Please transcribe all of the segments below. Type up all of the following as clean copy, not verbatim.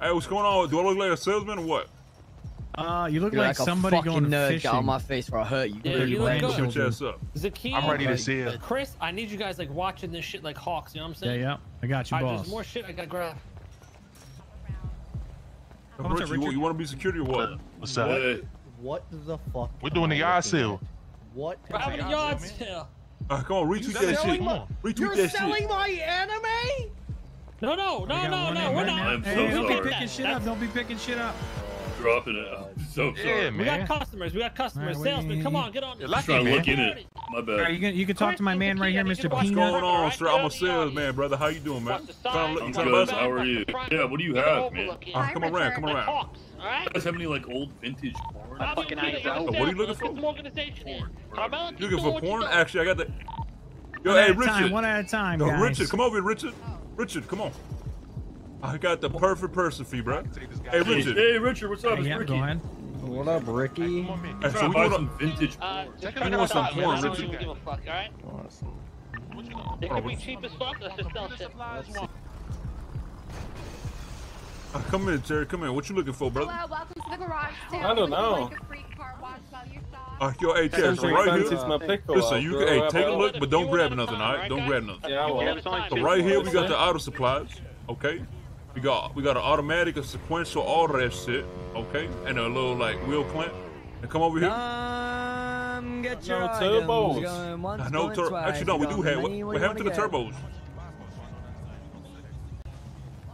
Hey, what's going on? Do I look like a salesman or what? You look like somebody going nerd fishing. Get on my face or I'll hurt you. Yeah, you look good. Chest up. Zakiya, I'm ready to see it. Chris, I need you guys like watching this shit like hawks. You know what I'm saying? Yeah, yeah. I got you, boss. There's more shit I gotta grab. Richard, you want to be security or what? What's up? What the fuck? We're doing the yard sale. What? I'm in the yard sale. Come on, retweet that shit. Come on, retweet that shit. You're selling my anime? No, we're not. Don't be picking shit up. Don't be picking shit up. Dropping it. I'm so sorry. Yeah, man. We got customers. Right, salesmen, come on, get on. Just trying to look in it. My bad. Right, you can talk to my man right here, Mr. Peanut. What's going on, sir? I'm a salesman, brother. How you doing, man? I'm good. How are you? Yeah, what do you have, man? Come around. All right? You guys have any, like, old vintage porn? What are you looking for? Looking for porn? Actually, I got the... Yo, hey, Richard. One at a time, guys. Richard, come over here, Richard. Richard, come on. I got the perfect person for you, bro. Hey, Richard. Hey, Richard, what's up? It's Ricky. What up, Ricky? Hey, so we want some vintage porn. I want some porn, Richard. I don't give a fuck, alright? It could be cheap as fuck. Let's just sell shit. Come in, Terry. Come in. What you looking for, brother? Hello, welcome to the garage sale. I don't know. Yo, hey, Terry, so right here, listen, you can, hey, take a look, but don't grab nothing, alright? Don't grab nothing. Yeah, well. So right here, we got the auto supplies, okay? We got an automatic, a sequential, all that shit, okay, and a little like wheel clamp. And come over here. Get your turbos. Actually, no, we do have. We have to the turbos.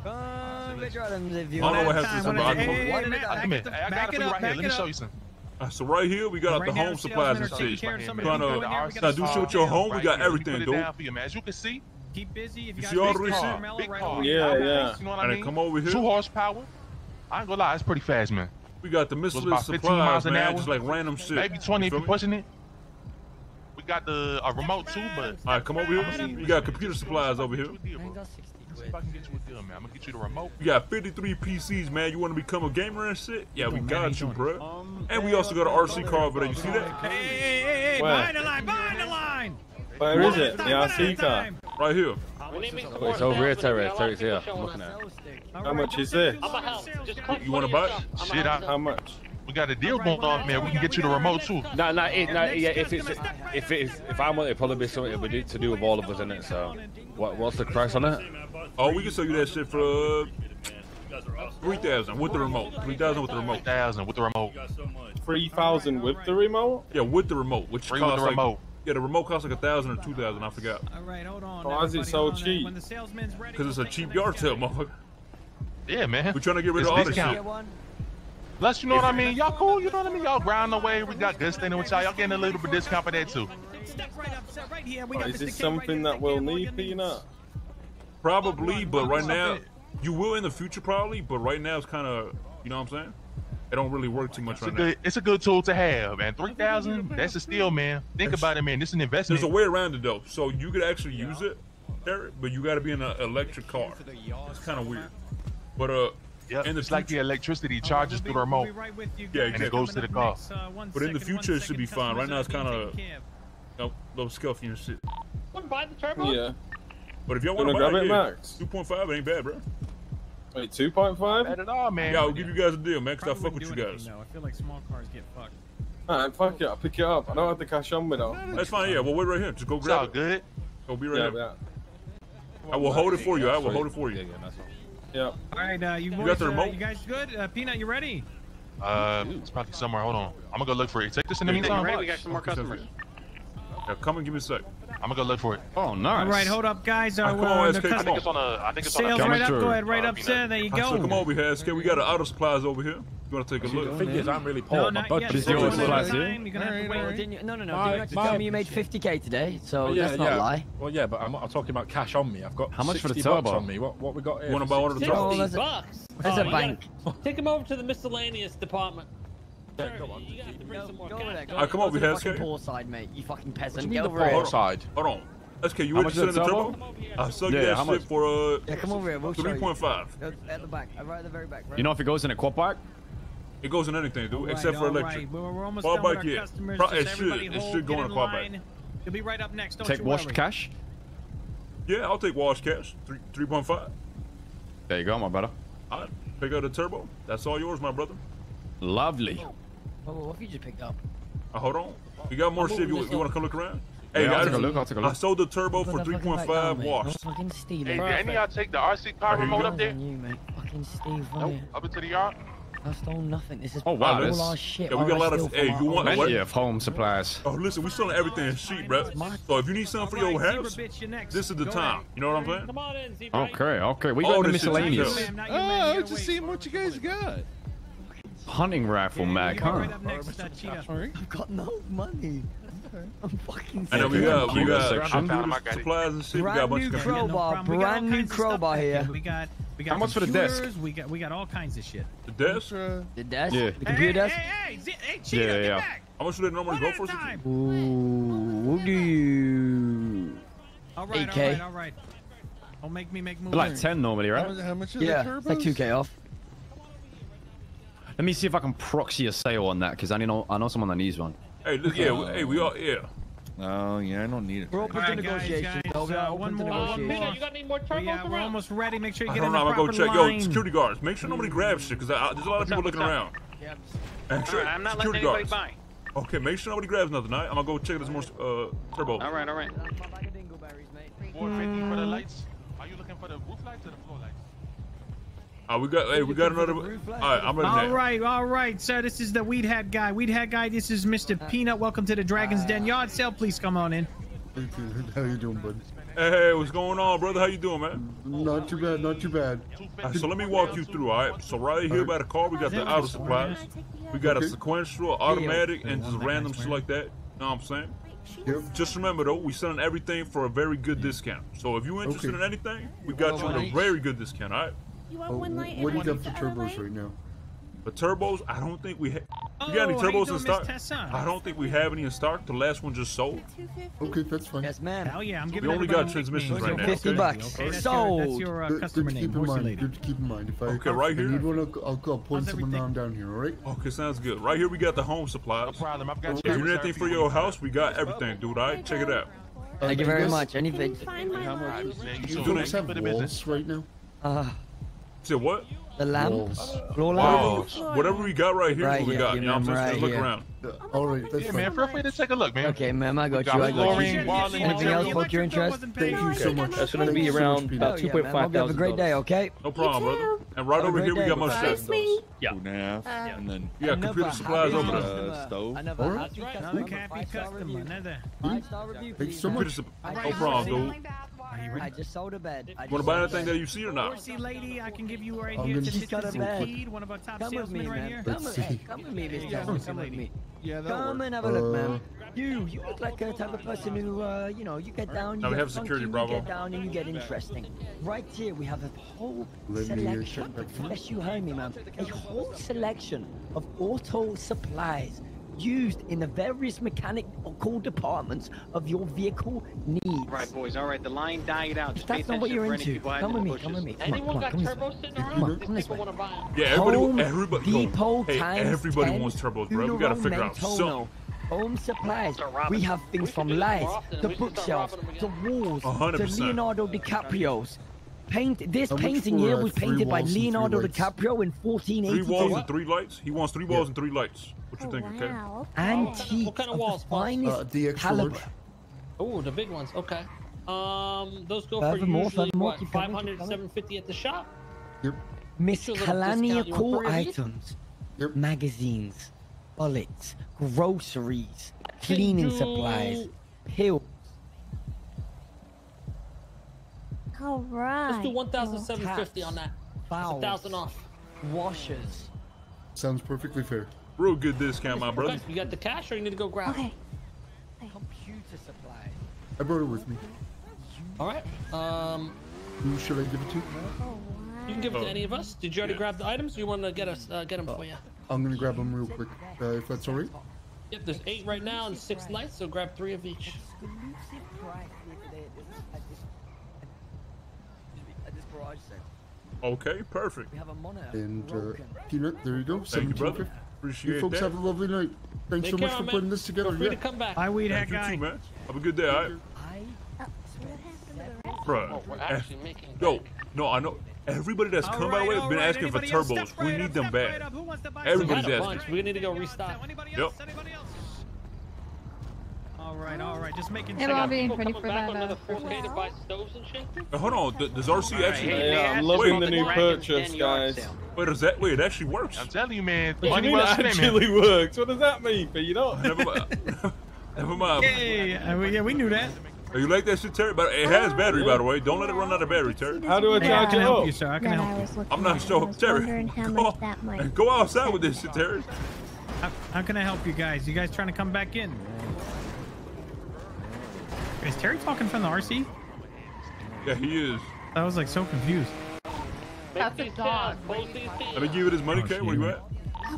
I don't know what happens. Back it up. Let me show you something. So right here, we got the home supplies and shit. Trying to do shit with your home. We got everything, dude. As you can see. Keep busy. If you see all the recent? Yeah. You know what I mean? Come over here. 2 horsepower. I ain't gonna lie, it's pretty fast, man. We got the miscellaneous about 15 supplies, miles an hour. Just like random shit. Maybe 20 if you're pushing it. We got the remote too, but all right, come over here. You got computer supplies over here. If I can get you a deal, man, I'm gonna get you the remote. You got 53 PCs, man. You want to become a gamer and shit? Yeah, we got you, bro. And we also got an RC car over there. You see that? Hey, behind the line, behind the line. Where is it? The RC car. Right here. It's over here, Terry. Terry's here. I'm looking at it. How much is this? You want to buy it? Shit, how much? We got a deal going on, man. We can get you the remote too. If I want it, probably be something to do with all of us in it. So, what's the price on it? Oh, we can sell you that shit for 3,000 with the remote. 3,000 with the remote. 3,000 with the remote. 3,000 with the remote. Yeah, with the remote. Which costs the remote. Yeah, the remote costs like 1,000 or 2,000. I forgot. All right, hold on. Why is it so cheap? Because it's a cheap yard sale, motherfucker. Yeah, man. We're trying to get rid of all this shit. Plus, you know what I mean? Y'all cool, you know what I mean? Y'all grind away. We got this thing with y'all. Y'all getting a little bit discount for that, too. Is this something that we'll need, Peanut? Probably, but right now, you will in the future probably, but right now it's kind of, you know what I'm saying? It don't really work too much right now. It's a good tool to have, man. 3,000, that's a steal, man. Think about it, man. This is an investment. There's a way around it, though. So you could actually use it, Derek, but you got to be in an electric car. It's kind of weird. But yeah, and it's like the electricity charges through the remote. Yeah, and it goes to the car. But in the future, it should be fine. Right now, it's kind of a little scuffy and shit. Want to buy the turbo? Yeah. But if y'all want to buy it, Max. 2.5, it ain't bad, bro. Wait, 2.5? Bad at all, man. Yeah, I'll give you guys a deal, man, because I fuck with you guys. No, I feel like small cars get fucked. Alright, fuck it. I'll pick it up. I don't have to cash on with it. That's fine, yeah. Well, wait right here. Just go grab it. Good. Go be right here. I will hold it for you. I will hold it for you. Yeah. All right, you got the remote? You guys good? Peanut, you ready? It's probably somewhere. Hold on. I'm gonna go look for it. Take this in the meantime. We got some more customers. Now, come and give me a sec. I'm gonna go look for it. Oh, nice. All right, hold up, guys. I think it's on a. I think it's on a. Sales right up. Go ahead, right up, sir. There you go. So come over here, SK. We got an auto supplies over here. You wanna take a look? The thing is, I'm really poor. My budget's zero supplies here. No. You actually tell me you made 50K today, so that's not a lie. Well, yeah, but I'm talking about cash on me. I've got. How much for the turbo on me? What we got here? You wanna buy one of the turbos? $60. That's a bank. Take him over to the miscellaneous department. Yeah, go on. You have to bring some more cash. All right, come over here, SK. Poor side, mate. You fucking peasant. Get over here. Side. Hold on. SK, you ready to send the turbo? I sell you that shit for 3.5. At the back. Right at the very back. You know if it goes in a quad bike? It goes in anything, dude, except for electric. Quad bike, yeah. It should go in a quad bike. You'll be right up next. Take washed cash? Yeah, I'll take washed cash. 3.5. There you go, my brother. All right. pick out a turbo. That's all yours, my brother. Lovely. Oh, what did you pick up? Hold on. You got more shit. You want to come look around? Hey, guys, I sold the turbo for 3.5 washed. Hey, did y'all take the RC car remote up there? Nope. Up into the yard. I stole nothing. This is all our shit. Yeah, we got a lot of. Hey, you want what? Yeah, home supplies. Oh, listen, we selling everything in sheep, bro. So if you need something for your house, this is the time. You know what I'm saying? Come on in, Z-Bike. Okay, okay. We got the miscellaneous. Oh, I was just seeing what you guys got. Hunting rifle, Mac, huh? I've got no money. I'm fucking sick. And then we got supplies and shit. We got a bunch of crowbar, brand new crowbar here. We got how much for the desk? We got all kinds of shit. The desk? The desk? Yeah. The computer desk? Hey, Cheetah, get back! How much do they normally go for? Ooh, do you? Alright, alright. Don't make me make moves. Like 10 normally, right? How much is the turbos? Like 2K off. Let me see if I can proxy a sale on that, because I know someone that needs one. Hey, look, hey, we all, Oh, yeah, I don't need it. We're open to negotiations. One more. You got any more turbos around? We're almost ready. Make sure you get in the proper line. Yo, security guards, make sure nobody grabs shit, because there's a lot of people looking around. Yep. I'm not letting anybody buy. Okay, make sure nobody grabs nothing, all right? I'm going to go check if there's more turbo. All right, all right. 450 for the lights. Are you looking for the roof lights or the floor lights? We got another. All right, sir. This is the weed hat guy. This is Mr. Peanut. Welcome to the Dragon's Den yard sale. Please come on in. How you doing, bud? Hey, what's going on, brother? How you doing, man? Not too bad. Not too bad. So let me walk you through. All right. So right here by the car, we got the auto supplies. We got a sequential, automatic, and just random shit like that. Know what I'm saying? Yep. Just remember though, we selling everything for a very good discount. So if you're interested in anything, we got you at a very good discount. All right. What do you got for turbos right now? The turbos, I don't think we have. You got any turbos in stock? I don't think we have any in stock. The last one just sold. Okay, that's fine. Yes, man. Hell yeah, I'm giving. We only got transmissions right now. 50 bucks. Okay, sold. That's your customer name. Good to keep in mind. If I need one, I'll point someone down here. All right. Okay, sounds good. Right here, we got the home supplies. No problem. I've got. If you need anything for your house, we got everything, dude. All right, check it out. Thank you very much. Anything. You do have walls right now? Say what? The lamps. Whatever we got right here, we got. You know what I'm saying? Just look around. All right, that's fine. Man, feel free to take a look, man. Okay, man, I got you. Anything else hold your interest? Thank you so much. That's going to be around about 2.5 thousand. Have a great day, okay? No problem, brother. And right over here, we got my stuff. Yeah. And then you got computer supplies over there. Stove. All right. Thank you so much. No problem, dude. I just sold a bed. Want to buy anything that you see or not? See, lady, I can give you right here. She's got a bed. One of our top salesmen right here. Come with me, bitch. Come with me. Come and have a look, man. You look like a type of person who, you know, you get down, you get funky, you get down, and you get interesting. Right here, we have a whole selection. Unless you heard me, man. A whole selection of auto supplies used in the various mechanical departments of your vehicle needs. Right, boys. All right, the line died out. Just that's not what you're into. Come with me. Come with me. Anyone got turbos sitting around? People want to buy them. Yeah, everybody wants turbos, bro. We gotta figure out something. Home supplies. We have things from lights, the bookshelves, the walls, the Leonardo DiCaprio's. Paint. This painting here was painted by Leonardo DiCaprio in 1482. 3 walls and 3 lights. He wants 3 walls and 3 lights. What you think, okay? Antique. What kind of walls? The caliber. Oh, the big ones. Okay. Those go for usually what? 500, 750 at the shop. Yep. Miscellaneous items. Yep. Magazines, bullets, groceries, cleaning supplies, pills. All right. Let's do 1,750 on that. Wow. 1,000 off. Washers. Sounds perfectly fair. Real good discount, my brother. You got the cash, or you need to go grab it? Computer supply. I brought it with me. All right. Who should I give it to? You can give it to any of us. Did you already grab the items? Or you want to get us get them for you? I'm gonna grab them real quick, if that's alright. Yep. There's 8 right now and 6 lights, so grab 3 of each. Okay, perfect. We have a monitor. And Peanut, there you go. Thank you, brother. Appreciate it. You folks have a lovely night. Thanks so much for putting this together. Feel free to come back. I weed that guy. Have a good day. All right. Bro, no, I know. Everybody that's come our way has been asking for turbos. We need them back. Everybody's asking. We need to go restock. Yep. All right. Just making sure. Hey, Bobby, ready for that? Hold on. Does RC actually? Yeah, I'm loving the new purchase, guys. Wait, does that? Wait, it actually works. I'm telling you, man. It actually works. What does that mean? Never mind. Yeah, we knew that. Oh, you like that shit, Terry? But it has battery, by the way. Don't let it run out of battery, Terry. How do I charge it up? I can help you. I'm not sure, Terry. Go outside with this shit, Terry. How can I help you guys? You guys trying to come back in? Is Terry talking from the RC? Yeah, he is. I was like so confused. That's a dog. Let me give you his money, Kay. Where you at?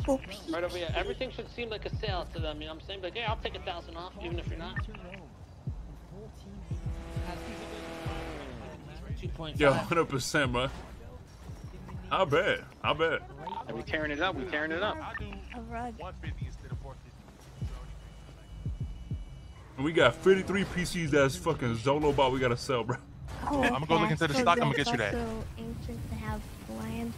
Right over here. Everything should seem like a sale to them. You know what I'm saying? Like, hey, I'll take 1,000 off, even if you're not. 2.5. Yeah, 100%, man. I bet. Are we tearing it up? And we got 53 PCs that's fucking Zolo bot we gotta sell, bro. Oh, I'm gonna go look into the stock. I'm gonna get you that. So ancient to have land.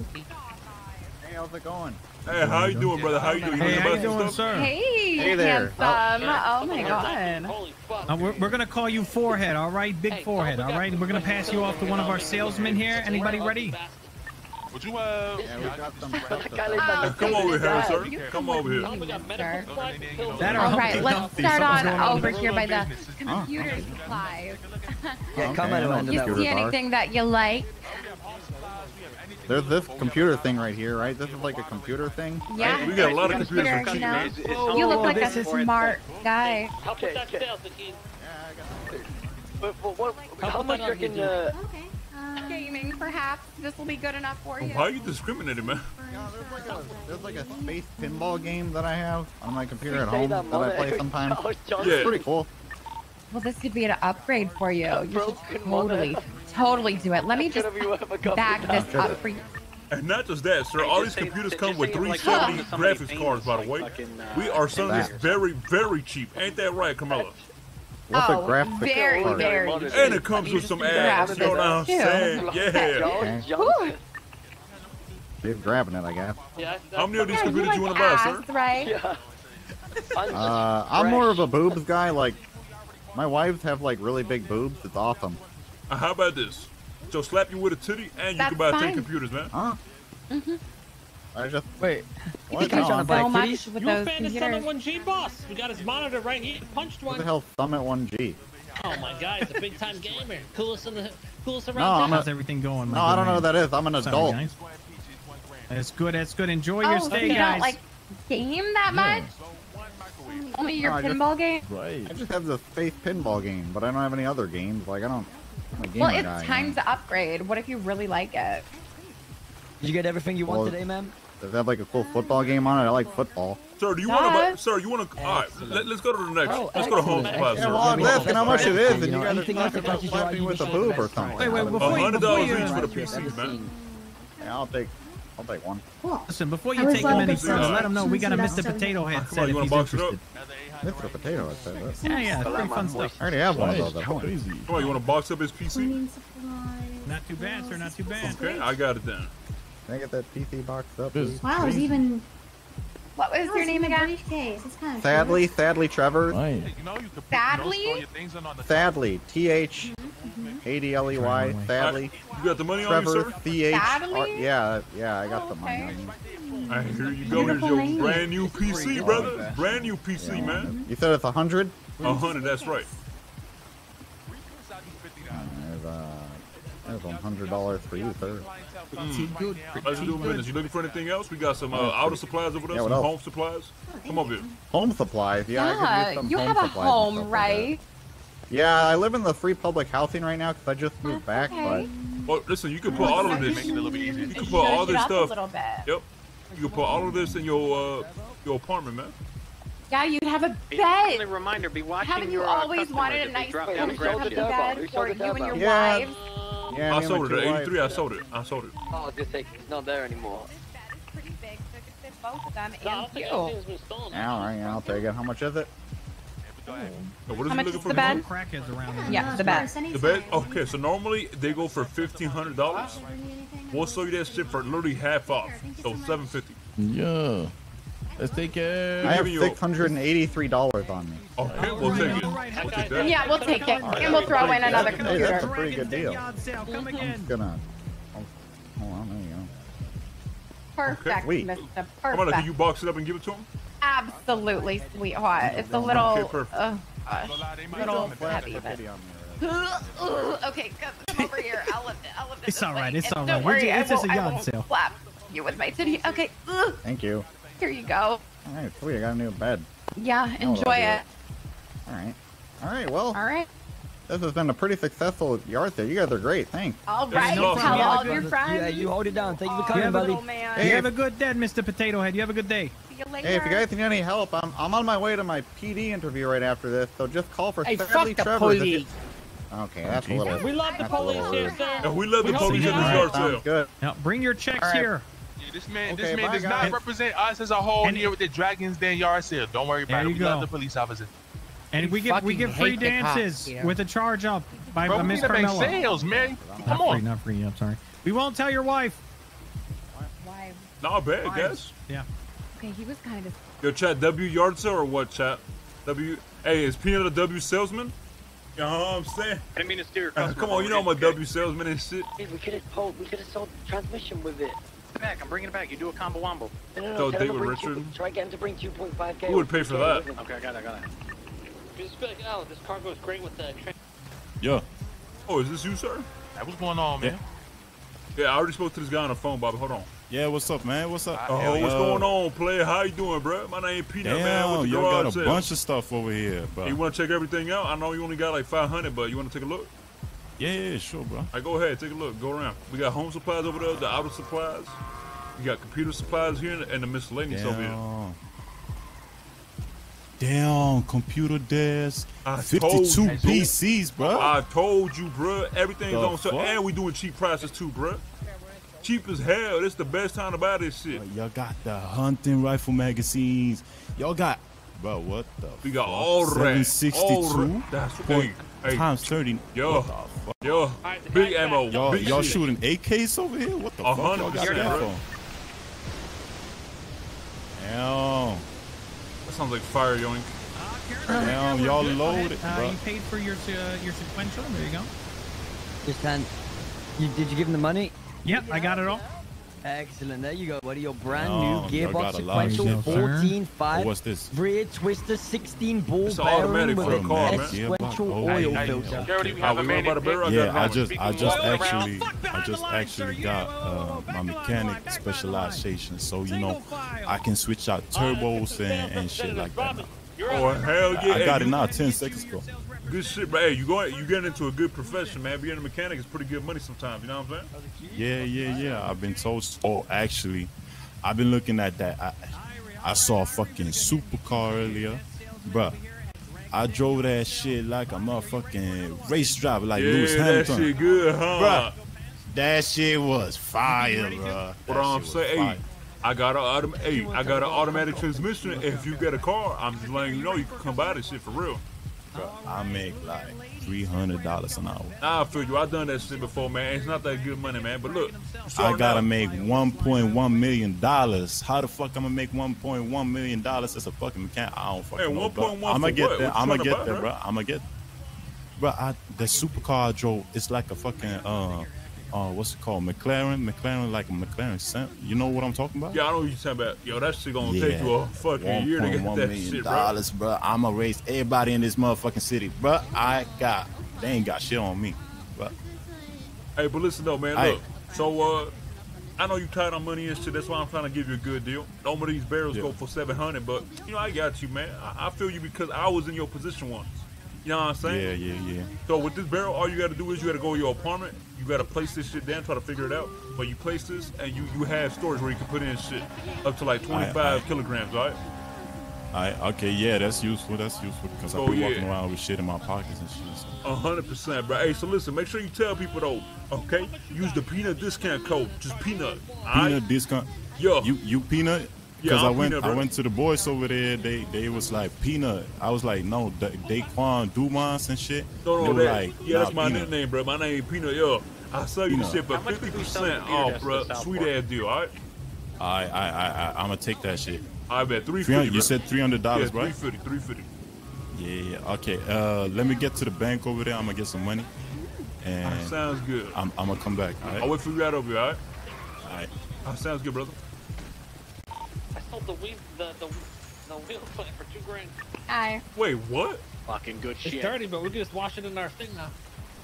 Hey, how's it going? Hey, how you doing, brother? How you doing, sir? Hey there. Oh my God. We're gonna call you Forehead, all right? Big Forehead, all right? We're gonna pass you off to one of our salesmen here. Anybody ready? Would you, come over here, sir. Come over here. All right, let's start on over here by the computer supplies. Yeah, come on. You see anything that you like? There's this computer thing right here, right? This is like a computer thing. Yeah. We got a lot of computers. You know? You look like a smart guy. How much you can? Okay. Gaming, perhaps this will be good enough for you. Why are you discriminating, man? Yeah, there's like a space pinball game that I have on my computer at home that I play sometimes. Yeah. It's pretty cool. Well, this could be an upgrade for you. You should totally do it. Let me just back this up for you. And not just that, sir. All these computers come with 370 graphics cards, by the way. We are selling this very, very cheap. Ain't that right, Camilla? Very, very. And it comes with some ads. You know what I'm saying? Yeah. Okay. They're grabbing it, I guess. How many of these computers do you want to buy, sir? Right? I'm more of a boobs guy. Like, my wives have like really big boobs. It's awesome. How about this? So slap you with a titty, and you can buy 10 computers, man. Huh? Mhm. I just wait. What? You guys fan of Summit 1G, boss? We got his monitor right here. Punched one. What the hell, Summit 1G? Oh my God, he's a big time gamer. Coolest around. No, how's everything going? No, I don't know what that is. I'm an adult. That's good. Enjoy your stay, guys. You don't like game that much? Yeah. Only your pinball game. Right. I just have the space pinball game, but I don't have any other games. Like I don't. Well, it's time to upgrade. What if you really like it? Did you get everything you want today, man? Does that have like a cool football game on it? I like football. Sir, do you want to? Sir, you want to? All right, let's go to the next. Let's go to home class. Sir. And how much it is? And you guys are talking about slapping with a boob or something. Wait, $100 each for the PC, man. Yeah, I'll take one. Listen, before you take him any further, let him know we got a Mr. Potato headset if he's interested. Mr. Potato headset. Yeah, pretty fun stuff. I already have one of those. Crazy. Oh, you want to box up his PC? Not too bad, sir. Not too bad. Okay, I got it then. Can I get that PC box up? Wow, it's even... What was your name again? It's kind of Sadly Trevor. Right. Sadly? THADLEY. Sadly. You got the money Trevor, on you, sir? Yeah, I got the money on you. Alright, here you go. Here's your brand new PC, brother. Brand new PC, man. You said it's 100? 100, that's right. There's $100 for you, sir. Let's do business. You looking for anything else? We got some auto supplies over there, some home supplies. Come over here. Home supplies? Yeah, you have a home, right? Yeah, I live in the free public housing right now because I just moved back. But well, listen, you can put all of this. You can put all this stuff. Yep. You can put all of this in your apartment, man. Yeah, you'd have a bed. Reminder, be watching. Haven't you always wanted a nice comfy bed for you and your wives? Yeah, I sold it. 83. I sold it. Oh, just take. It's not there anymore. This bed is pretty big, so it could fit both of them and you. All right, I'll take it. How much is it? What is he looking for? How much is the bed? Yeah, the bed. The bed. Okay, so normally they go for $1,500. We'll sell you that shit for literally half off. So $7.50. Yeah. Let's take it. I have $683 on me. Okay, we'll take it. We'll take that. Yeah, we'll take it. And we'll throw in another computer. Hey, that's a pretty good deal. I'm gonna... Hold on, there you go. Perfect, okay. Mr. Perfect. Come on, can you box it up and give it to him? Absolutely, sweetheart. It's a little... Okay, a little heavy, but... Okay, come over here. I'll lift it. It's all right. It's all right. Don't worry, it's just a yard sale. Slap you with my titty. Okay. Thank you. Here you go. All right, sweet. I got a new bed. Yeah, enjoy it. All right. All right. Well. All right. This has been a pretty successful yard sale. You guys are great. Thanks. All right. Tell all your friends. Yeah, you hold it down. Thank you for coming, buddy. Hey, you have a good day, Mr. Potato Head. You have a good day. Hey, if you guys need any help, I'm on my way to my PD interview right after this, so just call for Stanley Trevor. Okay, that's a little... We love the police here, sir. And we love the police in this yard sale. Good. Now, bring your checks here. Yeah, this man does not represent us as a whole here with the Dragon's Den yard sale. Don't worry about it. We love the police officer. And we get free dances with a charge up by Miss Carmella. We need to make sales, man. Come on. Not free, I'm sorry. We won't tell your wife. Why? Not bad, I guess. Yeah. Okay, he was kind of... Yo, chat, W yard sale or what, chat? W... Hey, is Peanut a W salesman? You know what I'm saying? I mean, it's dear customer. Come on, you know I'm a W salesman and shit. Hey, we could have sold the transmission with it. Back, I'm bringing it back. You do a combo wombo. No, date with Richard. Try getting to bring 2.5K. Who would pay for that? Okay, I got that. Just be like, oh, this car goes great with the... Yeah. Oh, is this you, sir? Hey, what's going on, man? Yeah, I already spoke to this guy on the phone, Bobby. Hold on. Yeah, what's up, man? What's up? Oh, what's going on, player? How you doing, bro? My name Peanut, man. What the you got a bunch of stuff over here, bro. Hey, you want to check everything out? I know you only got like 500, but you want to take a look? Yeah, sure, bro. All right, go ahead. Take a look. Go around. We got home supplies over there, the auto supplies. You got computer supplies here and the miscellaneous over here. Damn, computer desk. 52 PCs, bro. I told you, bro. Everything's on sale. And we doing cheap prices, too, bro. Cheap as hell. This the best time to buy this shit. Y'all got the hunting rifle magazines. Y'all got, bro, what the We got fuck? All right. 762 times 30. Yo, yo, big ammo. Y'all shooting AKs over here? What the fuck? Y'all got that phone. Damn. That sounds like fire, yoink. Damn, y'all loaded, bro. You paid for your sequential. There you go. Just did you give him the money? Yep, I got it all. Excellent. There you go, buddy. Your brand new gearbox sequential 14.5. What's this? Rear twister 16 ball bearing with an sequential oil filter. I just actually got my mechanic specialization, so you know I can switch out turbos and shit like that. Oh hell yeah! I got it now 10 seconds ago. Good shit, but hey, you getting into a good profession, man. Being a mechanic is pretty good money sometimes, you know what I'm saying? Yeah. I've been told, actually, I've been looking at that. I saw a fucking supercar earlier. Bruh, I drove that shit like a motherfucking race driver, like Lewis Hamilton. That shit good, huh? Bruh, that shit was fire, bruh. What I'm saying, I got an automatic transmission. If you get a car, I'm just letting you know you can come buy this shit for real. Bro, I make like $300 an hour. Nah, I feel you. I done that shit before, man. It's not that good money, man. But look, I gotta make $1.1 million. How the fuck I'm gonna make $1.1 million as a fucking mechanic? I don't fucking know. I'm gonna get that, bro. Bro, the supercar I drove, it's like a fucking what's it called? McLaren, like a McLaren cent. You know what I'm talking about? Yeah, I know what you're talking about. Yo, that shit gonna take you a fucking year to get that shit, bro. I'ma race everybody in this motherfucking city, bro. They ain't got shit on me, bro. Hey, but listen though, man. Look, I know you tied on money and shit. That's why I'm trying to give you a good deal. Some of these barrels go for 700, but you know I got you, man. I feel you because I was in your position once. You know what I'm saying? Yeah. So with this barrel, all you gotta do is you gotta go to your apartment. You gotta place this shit down, try to figure it out. But you place this, and you have storage where you can put in shit up to like 25 kilograms, all right? Okay, yeah, that's useful. That's useful because I've been walking around with shit in my pockets and shit. 100%, bro. Hey, so listen, make sure you tell people though, okay? Use the Peanut discount code, just Peanut. Peanut discount. Yo, you Peanut. Because I went to the boys over there. They was like Peanut. I was like, no, Daquan Dumont and shit. No, that's my nickname, bro. My name Peanut. Yo, I sell you the shit for 50% off, bro. Sweet ass deal, all right? I'm gonna take that shit. I bet $350. You said $300, right? $350. Yeah. Okay. Let me get to the bank over there. I'm gonna get some money. And sounds good. I'm gonna come back. All right? I'll wait for you right over here. All right. All right. Sounds good, brother. I sold the wheel plant for $2 grand. Aye. Wait, what? Fucking good shit. It's dirty, but we can just wash it in our thing now.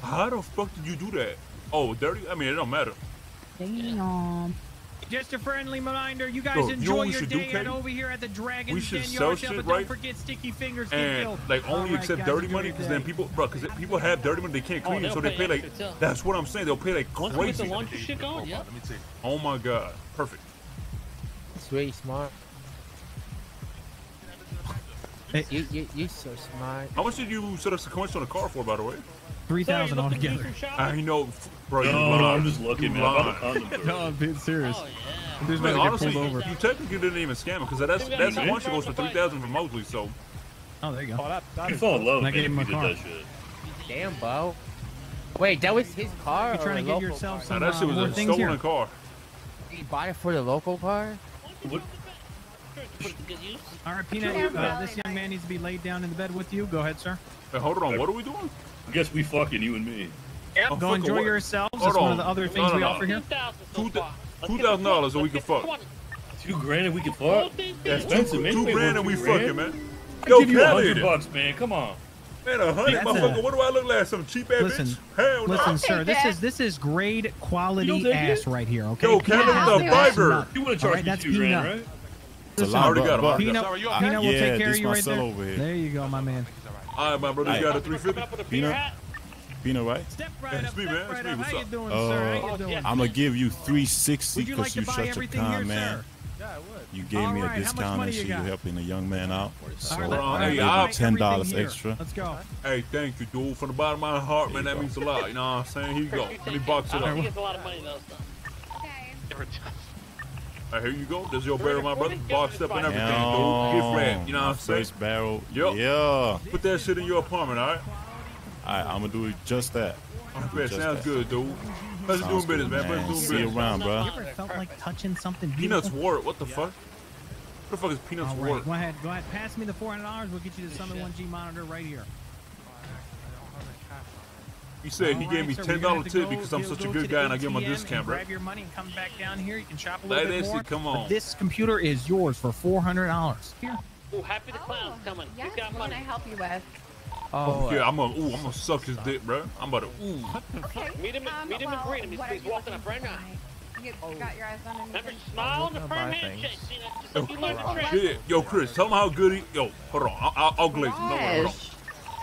How the fuck did you do that? Oh, dirty? I mean, it don't matter. Damn. Just a friendly reminder, you guys enjoy your day and over here at the Dragon's Den, y'all, but don't forget sticky fingers and like only accept dirty money, because then people, bro, because people have dirty money, they can't clean it, so they pay like, that's what I'm saying, they'll pay like crazy. Oh my god, perfect. That's really smart. You're so smart. How much did you set up sequence on the car for, by the way? 3,000 altogether. I know, bro. No, I'm just looking, man. No, I'm being serious. Oh, yeah. There's man, honestly, pulled over. You technically didn't even scam him, because that's one she goes for 3,000 from Mosley. So. Oh, there you go. You fall in love, man. I gave him a car. Damn, Bo. Wait, that was his car. You're trying to get yourself some that shit was a stolen car. Did you buy it for the local car? What? All right, Peanut. This young man needs to be laid down in the bed with you. Go ahead, sir. Hey, hold on. What are we doing? I guess we fucking, you and me. Yep. Go enjoy yourselves. That's one of the other things we offer here. $2,000 so we can fuck. $2 grand and we can fuck? That's expensive, man. $2 grand and we fucking, man. Yo, give you $100, man. Come on. Man, $100, motherfucker. What do I look like? Some cheap ass bitch? Hell no. Listen, sir. This is grade quality ass right here, okay? Yo, Peanut the Fiber. You want to charge me $2 grand, right? I already got him. Peanut will take care of you right there. There you go, my man. All right, my brother, you got a 350. Peanut, right? Step right up, man. How you doing, sir? How you doing? I'm gonna give you 360 because you such a kind man. Yeah, I would. You gave me a discount and you helping a young man out. So I gave you $10 extra. Let's go. Hey, thank you, dude. From the bottom of my heart, man, that means a lot. You know what I'm saying? Here you go. Let me box it up. He gets a lot of money though, so. Okay. All right, here you go. This is your barrel, my brother. Boxed up and everything, dude. Get red. You know what I'm saying? First barrel. Yep. Yeah. Put that shit in your apartment, all right? All right, I'm going to do just that. Sounds that. Good, dude. Let's do business, man. Let's do business. See you around, bro. You ever felt like touching something beautiful? Peanut's wart. What the fuck? What the fuck is Peanut's wart? Go ahead. Pass me the $400. We'll get you the Summit 1G monitor right here. He said he gave me $10 tip because I'm such a good guy and I give him a discount, bro. Grab your money and come back down here. You can shop a little bit more. Come on. This computer is yours for $400. Here. Oh, Happy the Clown's coming. Yes, he's got money. What can I help you with? Oh, yeah, I'm gonna suck his dick, bro. I'm about to ooh. Okay. Meet him and greet him. He's walking up right now. You got your eyes on him. Remember, smile and a firm handshake. Shit. Yo, Chris, tell him how good he. Yo, hold on. I'll glaze him. No way. Hold on.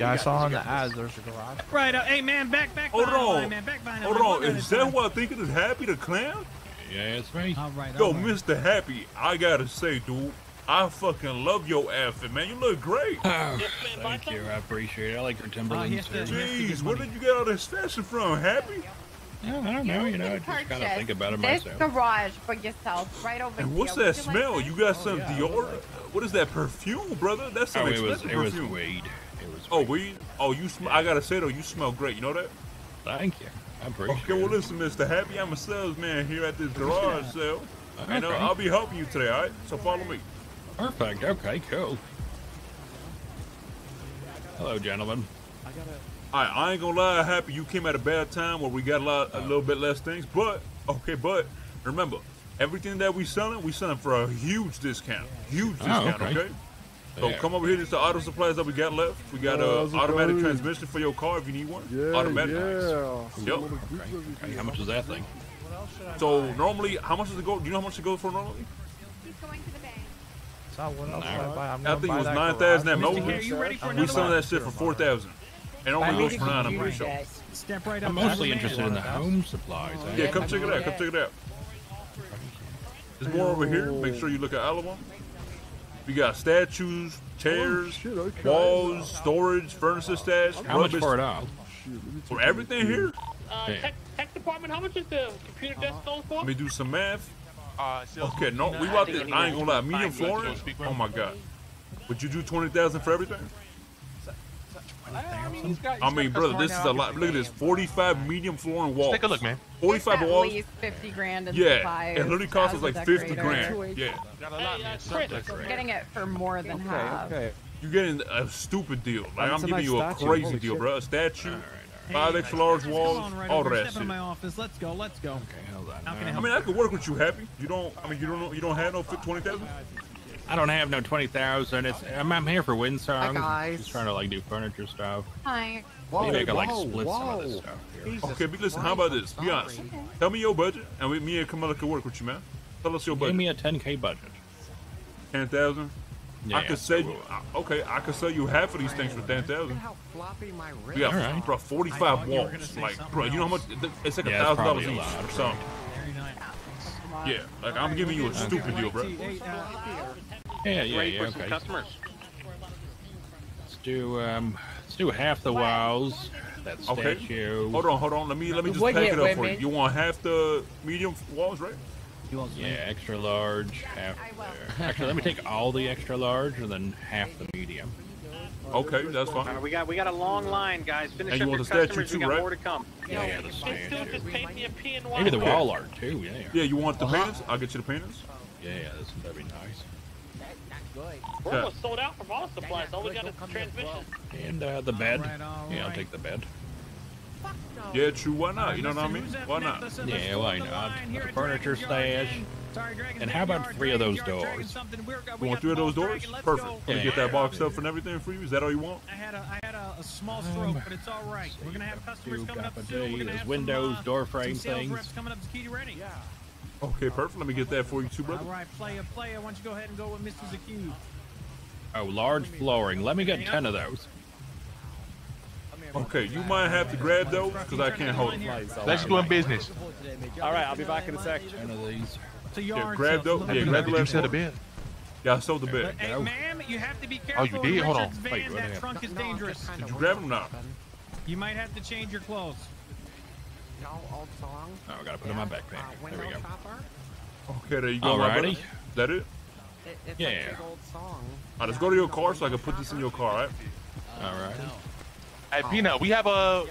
Yeah, I saw on the ads. There's a garage. Right. Hey, man, back behind line, man. Back behind Hold on. Is that what I think it is? Happy the Clown? Yeah, it's me. All right. Yo, Mr. Happy, I gotta say, dude, I fucking love your outfit, man. You look great. Oh, thank you. I appreciate it. I like your Timberlands. Jeez, where did you get all this fashion from, Happy? Yeah, I don't know. You know, I just kind of think about it myself. This garage for yourself, right over here. And what's that smell? You got some Dior? What is that perfume, brother? That's some expensive perfume. It was weed. Oh, weed? Oh, you smell. I gotta say though, you smell great. You know that? Thank you. I appreciate it. Okay, well listen, Mr. Happy, I'm a salesman here at this garage sale. Okay. And I'll be helping you today, all right? So follow me. Perfect. Okay, cool. Hello, gentlemen. All right, I ain't gonna lie, Happy, you came at a bad time where we got a little bit less things, but remember, everything that we selling for a huge discount. Huge discount, okay? So come over here. Just the auto supplies that we got left. We got automatic transmission for your car if you need one. Yeah, automatic. Yeah. Yep. Okay. How much is that thing? So normally, how much does it go? Do you know how much it goes for normally? He's going to the bank. So what else should I buy? I think it was 9,000 at Mosley. We selling that shit for 4,000. It only goes for 9. I'm pretty sure. Step right up. I'm mostly interested in the home supplies. Yeah, come check it out. Come check it out. There's more over here. Make sure you look at all of them. We got statues, chairs, walls, storage, furniture stash. How much for it out? For everything here? Tech department, how much is the computer desk sold for? Let me do some math. Okay, no, we about this. I ain't gonna lie. Medium flooring? Oh my god. Would you do 20,000 for everything? I mean, brother, this is a lot. Look at this, 45 medium floor and walls. Take a look, man. 45 walls. At least 50 grand in supplies. It literally cost us like 50 grand. Yeah. Got a lot, man. I'm getting it for more than half. Okay. You're getting a stupid deal. Like I'm giving you a crazy deal, bro. A statue. 5 extra large walls, all that shit. My office. Let's go, let's go. Okay, hold on. I mean, I could work with you, Happy. You don't. I mean, you don't have no 20,000. I don't have no 20,000. It's I'm here for Windsong. I'm just trying to like do furniture stuff. Hi. Whoa, maybe I could like split some of this stuff here. Okay, but listen. How about this? Be honest. Okay. Tell me your budget, and me and Camilla could work with you, man. Tell us your budget. Give me a 10K budget. 10,000. Yeah, I could sell you. Okay, I could sell you half of these things for 10,000. We got bro, 45 walls. Like, bro, you know how much? It's like $1,000 each or something. Yeah, like I'm giving you a stupid deal, bro. Yeah. Okay. Let's do half the wows. That's statue. Hold on. Let me just pack it up for you. You want half the medium walls, right? Yeah, extra large, half there. Actually, let me take all the extra large and then half the medium. Okay, that's fine. Right, we got a long line, guys. Finish up your customers. Too, we got more to come. Yeah, the statue. Maybe the wall art too. Yeah. Yeah, you want the paintings? I'll get you the paintings. Yeah, that'd be nice. We're almost sold out from all supplies. All we got is the transmission. And the bed. Yeah, I'll take the bed. Yeah, true. Why not? You know what I mean? Why not? Yeah, why not? The furniture stash. And how about 3 of those doors? You want 3 of those doors? Perfect. Let me get that box up and everything for you. Is that all you want? I had a small stroke, but it's all right. We're gonna have customers coming up soon. There's windows, door frame things. Okay, perfect. Let me get that for you too, brother. All right, player. Why don't you go ahead and go with Mr. Zakir? Oh, large flooring. Let me get 10 of those. Okay, you might have to grab those because I can't hold them. Let's do business. All right, I'll be back in a sec. Yeah, grab those. Yeah, grab the left one. Yeah, I sold the bed. Hey, ma'am, you have to be careful. Oh, you did? Hold on. Wait, that trunk is dangerous. Did you grab them now? You might have to change your clothes. Oh, I gotta put them in my backpack. There we go. Okay, there you go. Alrighty. Is that it? Yeah. Alright, let's go to your car so I can put this in your car, right? Alright. Hey, Peanut, we have a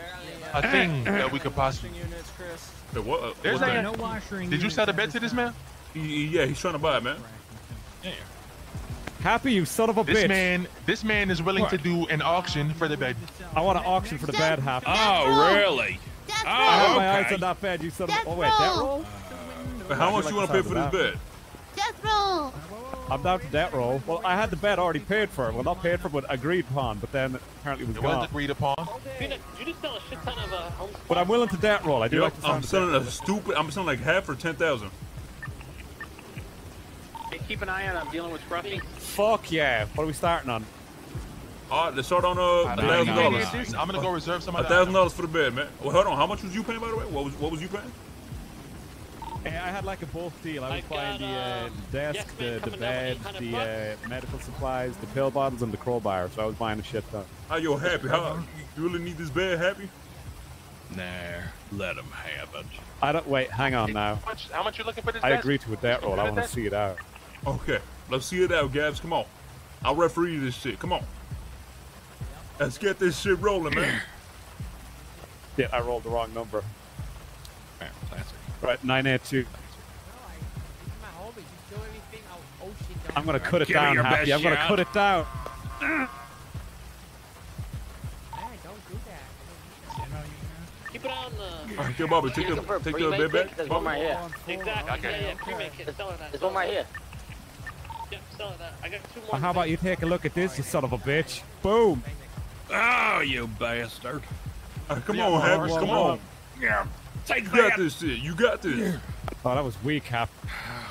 thing that we could possibly. There's like no washing. Did you sell the bed to this man? Yeah, he's trying to buy it, man. Yeah. Happy, you son of a bitch. This man is willing to do an auction for the bed. I want an auction for the bed, Happy. Oh, really? Oh, I have my eyes on that bed, you son of a. Oh, wait, that roll? How much you want to pay for this bed? Death roll. I'm down to that roll. Well, I had the bet already paid for. Well, not paid for, but agreed upon. But then apparently it was gone. It was agreed upon. You just sell a shit ton of homes. But I'm willing to that roll. I do like to sell. I'm selling a stupid. I'm selling like half for 10,000. Hey, keep an eye on. I'm dealing with Scruffy. Fuck yeah! What are we starting on? All right, let's start on $1,000. I'm gonna go reserve some. $1,000 for the bed, man. Well, hold on. How much was you paying, by the way? What was you paying? Hey, I had like a bulk deal. I was buying the desk, the bed, the medical supplies, the pill bottles, and the crowbar. So I was buying a shit ton. Are you Happy? You really need this bed, Happy? Nah, let him have it. I don't. Wait, hang on now. How much you looking for this? I agree to with that roll. I want to see it out. Okay, let's see it out, Gabs. Come on, I'll referee this shit. Come on, let's get this shit rolling, man. Yeah, I rolled the wrong number. Classic. Right, 982. I'm gonna cut it down, Happy. I'm gonna cut it down. Keep it on the. Okay, Bobby, take the bed back. There's one right here. Exactly. Okay. There's one right here. Yep, sell that. I got 2 more. How about you take a look at this, you son of a bitch? Boom. Oh, you bastard. Come on, Happy. Come on. Yeah. Take that. You got this shit. You got this. Oh, that was weak, Hap. How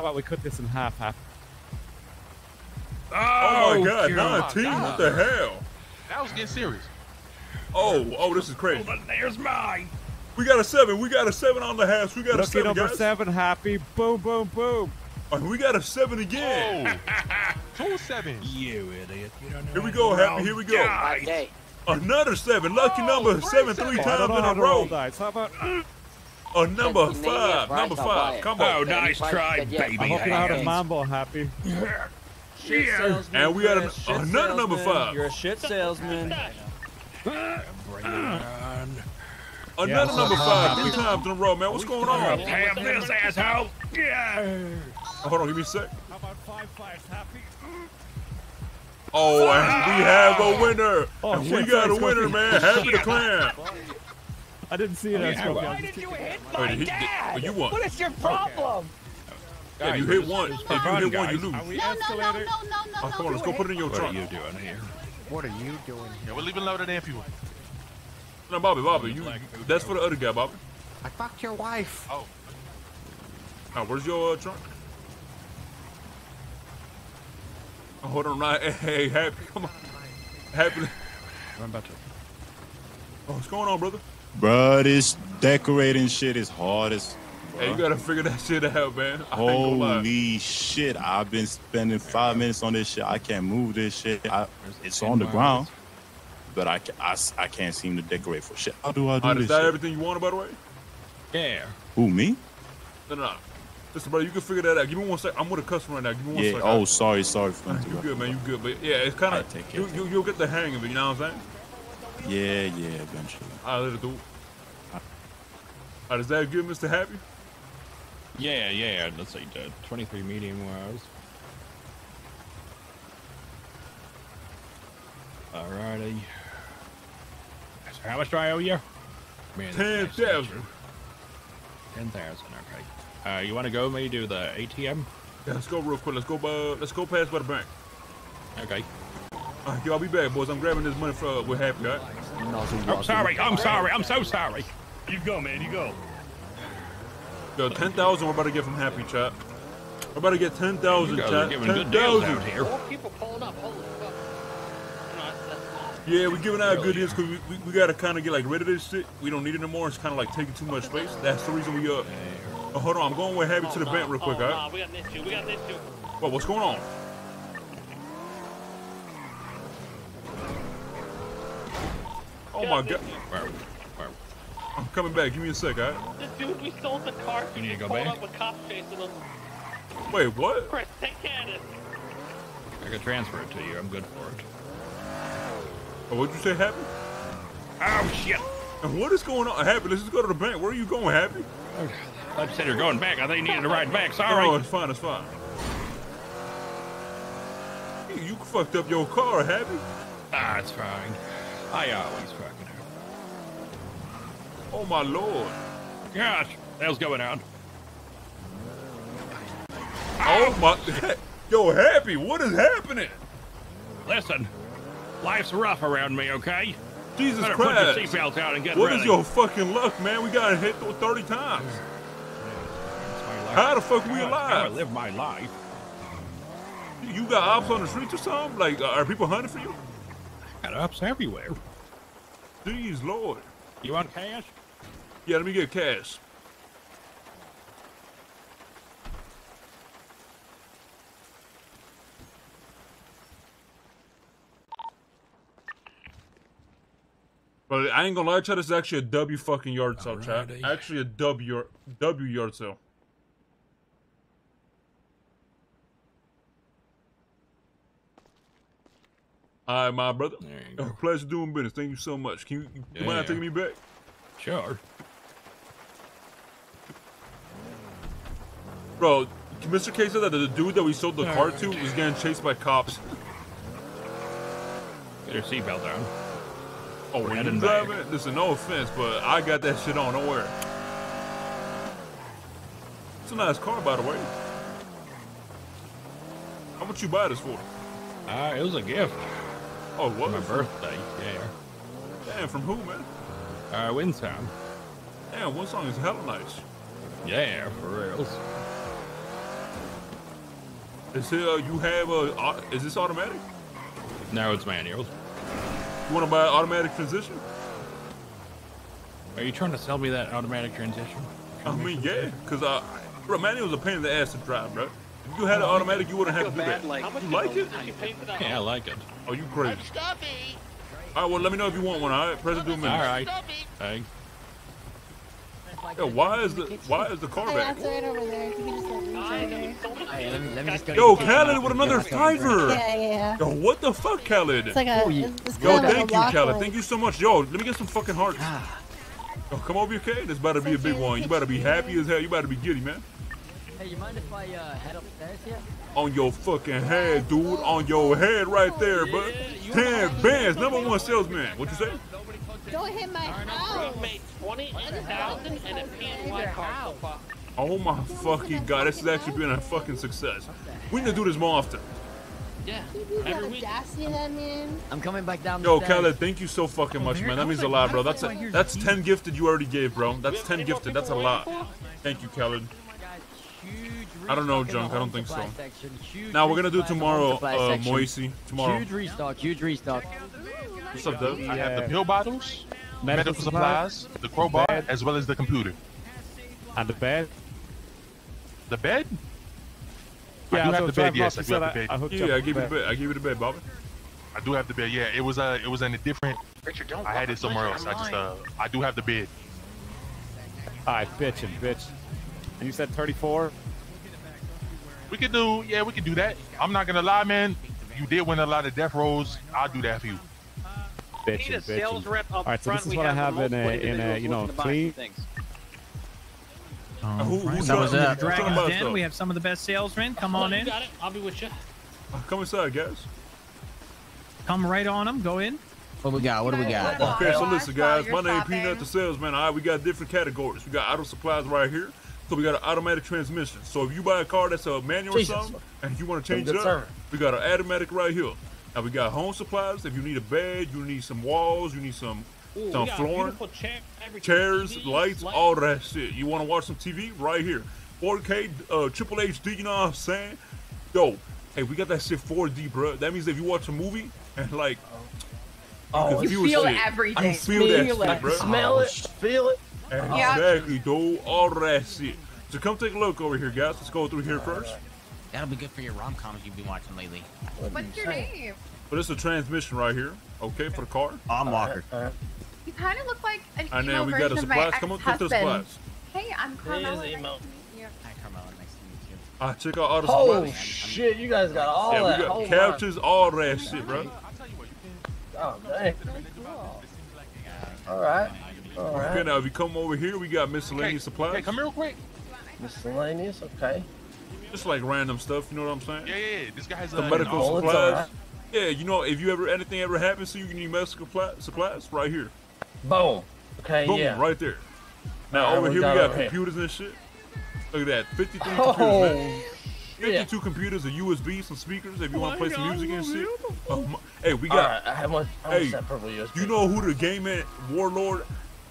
about we cut this in half, Hap? Oh my God, 19! What the hell? That was getting serious. Oh, this is crazy. Oh, there's mine. We got a 7. We got a 7 on the halves. We got a 7, guys. 7, Happy. Boom, boom, boom. We got a 7 again. Oh. 2 7s. You idiot. You don't know. Here we go, Happy. Here we go. Nice. Another 7, lucky number 7 3 times in a row. How about a number 5? Come on, nice try, baby. I'm hoping out of Mambo, Happy. shit salesman. And we had another number 5. You're a shit salesman. Another number 5 3 times in a row, man. What's going on? Pam this asshole. Yeah. Hold on, give me a sec. How about 5 flies happy? Oh, and we have a winner. Oh, and we got a winner, man. Happy the Clan. I didn't see it. Why did you hit my dad? You won. What is your problem? Yeah, you hit one. If you hit one, you lose. No. Come on, let's go put it in your trunk. What are you doing here? What are you doing here? Yeah, we're leaving loaded anyway. No, Bobby, you. That's for the other guy, Bobby. I fucked your wife. Oh. Now, where's your trunk? Hold on, right? Hey, Happy, come on. Happy. I'm about to. Oh, what's going on, brother? Bro, this decorating shit is hard as. Hey, you gotta figure that shit out, man. I ain't gonna lie. Holy shit! I've been spending 5 minutes on this shit. I can't move this shit. It's on the ground, but I can't seem to decorate for shit. How do I do this? Is that everything you wanted, by the way? Yeah. Who, me? No. Listen, brother, you can figure that out. Give me one sec. I'm with a customer right now. Give me one sec. Oh, sorry. You good, man? You good? But yeah, it's kind of you'll get the hang of it. You know what I'm saying? Yeah, eventually. All right, little dude. All right, is that good, Mr. Happy? Yeah. Let's say 23 medium wires. Alrighty. So how much do I owe you? 10,000. 10,000. Okay. You want to go maybe to the ATM? Yeah, let's go real quick. Let's go past by the bank. Okay. All right, y'all be back, boys. I'm grabbing this money for we're happy, all right? I'm sorry. I'm so sorry. You go, man. You go. Yo, 10,000. We're about to get from Happy, chat. We're about to get 10,000, chat. 10,000 here. People pulling up. Holy fuck. Yeah, we're giving out good deals because we gotta kind of get like rid of this shit. We don't need it anymore. It's kind of like taking too much space. That's the reason we up. Oh, hold on, I'm going with Happy to the bank real quick, all right? We got this too. Whoa, what's going on? Oh my god. I'm coming back, give me a sec, all right? This dude, we sold the car. You need to go back? Wait, what? Chris, take care of this. I can transfer it to you, I'm good for it. Oh, what'd you say, Happy? Oh, shit. And what is going on? Happy, let's just go to the bank. Where are you going, Happy? Okay. I said you're going back. I think you needed to ride back. Sorry. Oh, it's fine. Hey, you fucked up your car, Happy. Ah, it's fine. I always fucking up. Oh, my lord. Gosh, hell's going on? Oh, my. Yo, Happy, what is happening? Listen, life's rough around me, okay? Jesus Christ. Put your seatbelts out and get ready. What is your fucking luck, man? We got hit 30 times. How the fuck are we alive? I live my life. You got ops on the streets or something? Like, are people hunting for you? I got ops everywhere. Jeez, Lord. You want cash? Yeah, let me get cash. But I ain't gonna lie, chat. This is actually a W fucking yard sale, chat. Actually a W yard sale. All right, my brother. There you go. Pleasure doing business. Thank you so much. Can you mind taking me back? Sure. Bro, Mr. K said that the dude that we sold the car to was getting chased by cops. Get your seatbelt down. Oh, when you drive it? Listen, no offense, but I got that shit on. Don't worry. It's a nice car, by the way. How much you buy this for? It was a gift. Oh, what? My birthday, yeah. Damn, from who, man? Windtown. Damn, one song is hella nice. Yeah, for reals. Is this automatic? No, it's manual. You want to buy an automatic transition? Are you trying to sell me that automatic transition? I mean, yeah, because bro, manual's a pain in the ass to drive, bro. If you had an automatic, you wouldn't have to do that. You like it? Yeah, I like it. Oh, you crazy. All right, well, let me know if you want one, all right? President Duman. All right. Hey. Yo, why is the car back? Yo, Khaled with another fiver. Yeah. Yo, what the fuck, Khaled? It's like a, it's yo, thank you, Khaled. Thank you so much. Yo, let me get some fucking hearts. Yo, come over here, K. This better be a big one. You better be happy as hell. You better be giddy, man. Hey, you mind if I head upstairs here? On your fucking head, dude. On your head right there, bud. 10 bands, #1 salesman. What you say? Don't hit my house. We've made 20,000 and a PNY car so far. Oh my fucking god, this has actually been a fucking success. We need to do this more often. Yeah. Every week. I'm coming back down. Yo, Khaled, thank you so fucking much, man. That means a lot, bro. That's 10 gifted you already gave, bro. That's 10 gifted. That's a lot. Thank you, Khaled. I don't know, Junk. I don't think so. Now we're gonna do tomorrow, Moisey. Tomorrow. Huge restock. Huge restock. What's up, dude? I have the pill bottles, medical supplies, the crowbar, as well as the computer. And the bed. The bed? Yeah, I do have the bed. Yes, I do have the bed. Yeah, I gave you the bed. I gave you the bed, Bobby. I do have the bed. Yeah, it was in a different. I had it somewhere else. I just I do have the bed. All right, bitch. And you said 34. We could do, yeah, we could do that. I'm not gonna lie, man. You did win a lot of death rolls. I'll do that for you. Bitchin'. All right, so this is what I have in a you know, clean. Who's that? Dragon's Den. We have some of the best salesmen. Come on in. Got it. I'll be with you. Come inside, guys. Come right on them. Go in. What we got? What do we got? Okay, so listen, guys. My name is Peanut, the salesman. All right, we got different categories. We got auto supplies right here. So we got an automatic transmission. So if you buy a car that's a manual or something, and you want to change it up, we got an automatic right here. Now we got home supplies. If you need a bed, you need some walls, you need some flooring, chairs, TV, lights, all that shit. You want to watch some TV right here, 4K, triple HD. You know what I'm saying? Yo, hey, we got that shit 4D, bro. That means if you watch a movie and like, you feel everything. You feel that shit, bro. Smell it, feel it. Exactly, dude. All that shit. So come take a look over here, guys. Let's go through here first. That'll be good for your rom-coms you've been watching lately. What's your name? But it's a transmission right here, okay, for the car. I'm Walker. You kind of look like an emo version of my ex-husband. Come on, come to the supplies. Hey, I'm Carmela. Nice to meet you. Hi, Carmela. Nice to meet you. Ah, check out all the supplies. Oh, shit. You guys got all that. Yeah, we got couches, all that shit, bro. Oh, dang. All right. Alright. Okay, now if you come over here, we got miscellaneous supplies. Hey, come here real quick. Miscellaneous, okay. Just like random stuff, you know what I'm saying? Yeah. This guy has some medical supplies. Right. Yeah, you know, if you anything ever happens to you, you need medical supplies right here. Boom. Okay. Boom, yeah. Right there. Now over here we got computers and shit. Look at that, 53 computers. Man. 52 computers, a USB, some speakers. If you want to play some music and shit. Hey, we got. Right, I have that purple USB. You know who the game at Warlord?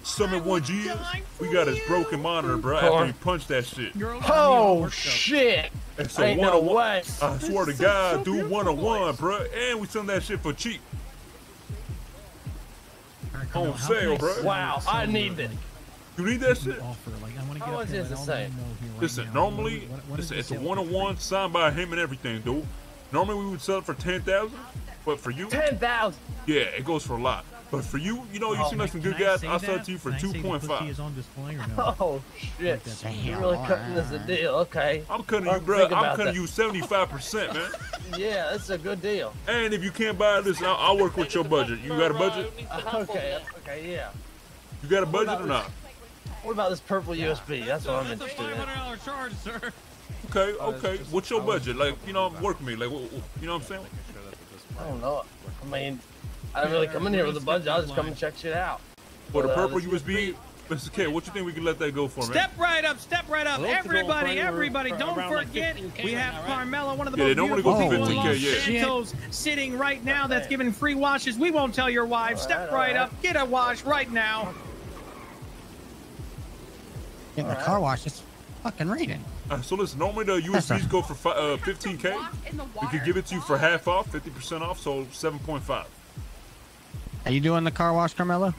Summit 1G is? We got his broken monitor, bro, after he punched that shit. Oh, shit. And so ain't no way. I swear to God, dude, 101, bro. And we sell that shit for cheap. On sale, bro. Wow, I need that. You need that shit? How much is it say? Listen, normally, it's a 101 signed by him and everything, dude. Normally, we would sell it for 10,000, but for you. 10,000? Yeah, it goes for a lot. But for you, you know, you seem like some good guys. I'll sell it to you for 2.5. Oh, shit. You're really cutting this a deal. Okay. I'm cutting you, bro. I'm cutting you 75%, man. Yeah, that's a good deal. And if you can't buy this, I'll work with your budget. You got a budget? Okay, yeah. You got a budget or not? What about this purple USB? That's what I'm interested in. That's a $500 charge, sir. Okay. What's your budget? Like, you know, work with me. Like, you know what I'm saying? I don't know. I mean... I didn't really come in here with a budget. I'll just come and check shit out. For the purple USB, Mr. K, what you think we can let that go for, man? Step right up. Everybody, don't forget, we have Carmela, one of the most beautiful people in Santos, sitting right now that's giving free washes. We won't tell your wives. Step right up. Get a wash right now. Getting a car wash is fucking reading. So listen, normally the USBs go for 15K. We could give it to you for half off, 50% off, so 7.5. Are you doing the car wash, Carmela?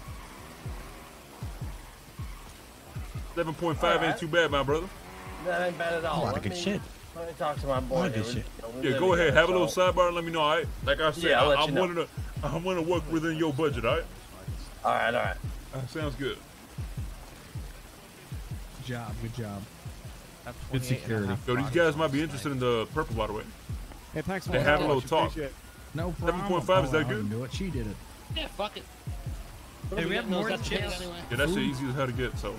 7.5 ain't too bad, my brother. That ain't bad at all. Let me talk to my boy. Yeah, go ahead. Have a little sidebar and let me know, all right? Like I said, I'm going to work within your budget, all right? All right. That sounds good. Good job. Good job. Good security. Yo, these guys might be interested in the purple, by the way. Hey, Pax, they had a little talk. No problem. 7.5 is that good? Do it. She did it. Yeah, fuck it. Hey, we have more chips. Anyway. Yeah, that's easy as hell to get. So.